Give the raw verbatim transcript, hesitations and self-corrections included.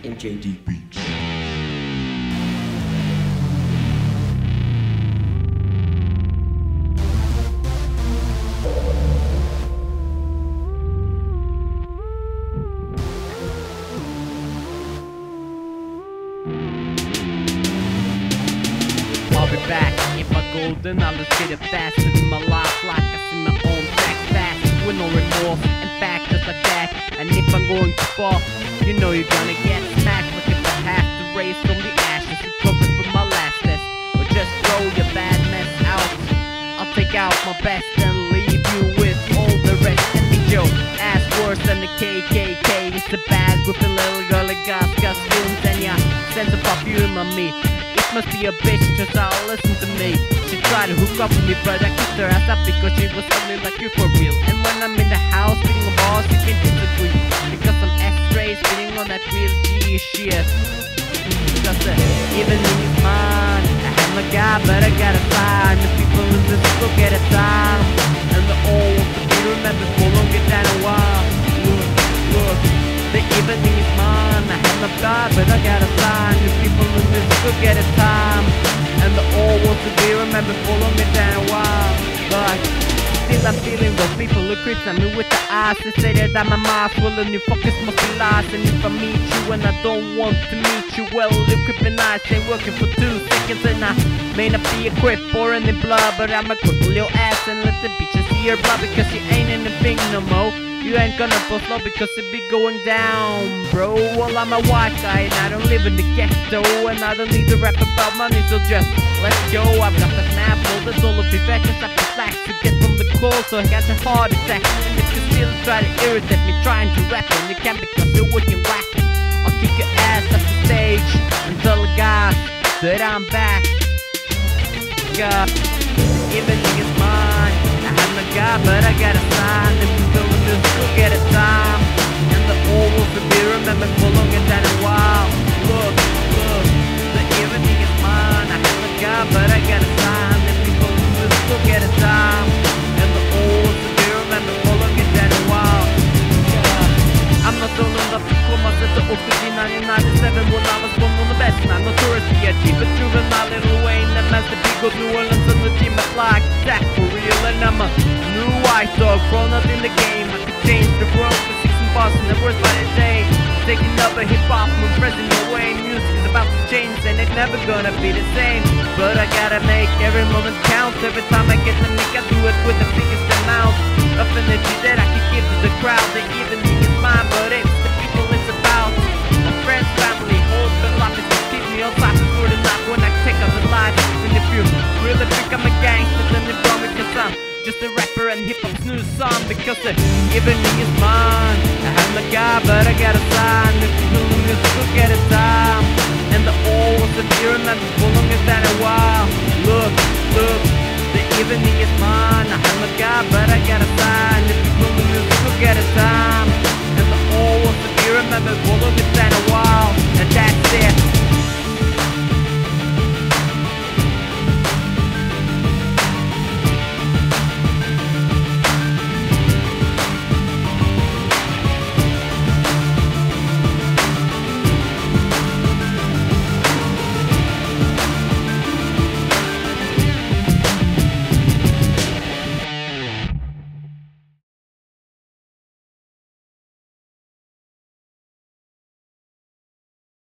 MjdBeats. Back. If I golden, I'll just get it fast. Living my life like I see my own back fast, with no remorse, in fact, just like that. And if I'm going too far, you know you're gonna get smacked. Look, if I have to raise from the ashes, recover from my last test, or just throw your bad mess out. I'll take out my best and leave you with all the rest. And the joke, ass worse than the K K K. It's the bad with the little girl that got costumes and your sense of perfume on me. Must be a bitch, just I'll listen to me. She tried to hook up with me, but I kissed her ass up because she was only like you for real. And when I'm in the house, beating on bars, you can't disagree, because I'm x-rays, beating on that real G shit. Because the even in his mind, I have my guy, but I gotta find the people in this book at a time. And the old, we remember for longer than a while. Look, look, the even in his mind, I have my guy, but I gotta find the people in this book at a time. Remember following me down a while, but still I'm feeling those people who creeps at me with the eyes. They say that I'm a mouse, well then you fuckers must be lies. And if I meet you and I don't want to meet you, well you creeping eyes ain't working for two seconds. And I may not be a crip or any blood, but I'm a cripple your ass and let the bitches see your blood. Because you ain't anything no more, you ain't gonna fall slow because it be going down, bro. Well, I'm a white guy and I don't live in the ghetto, and I don't need to rap about money, so just let's go. I've got the snap, all the solar perfections I've been slack to get from the cold, so I got a heart attack. And if you still try to irritate me trying to rap, and you can because you're working whack, I'll kick your ass off the stage and tell the guys that I'm back. God, even niggas mine, I have no guy, but I got a sign. If you don't just look at a time, and the old will be remembered for longer than a while. Look, look, the evening is mine. I have a guy, but I got a sign. If people just look at a time, and the old will be remembered for longer than a while. Yeah. I'm not old enough to call myself the old in nineteen ninety-seven when I was born on the best. I'm not sure to get cheaper, true than my little Wayne. That meant the big old New Orleans on the team. I like that for real, and I'm a new white dog, grown up in the game. I could change the world for six and bars and the worst by the day. Taking up a hip-hop move, pressing away. Music is about to change and it's never gonna be the same. But I gotta make every moment count. Every time I get the mic, I do it with the biggest amount of energy that I can give to the crowd. The evening is mine, but it's the people it's about. My friends, family, hoes, the life is just keep me on top before the night when I take up the life. And if you really think I'm a gangster, then you promise cause I'm just a rapper and hip-hop's new song. Because the evening is mine, I have my guy, but I got a sign. If you believe this, look at a time, and the old was a fear and I'm for longer than a while. Look, look, the evening is mine, I have my guy, but I got a sign. If you believe this, look at a time.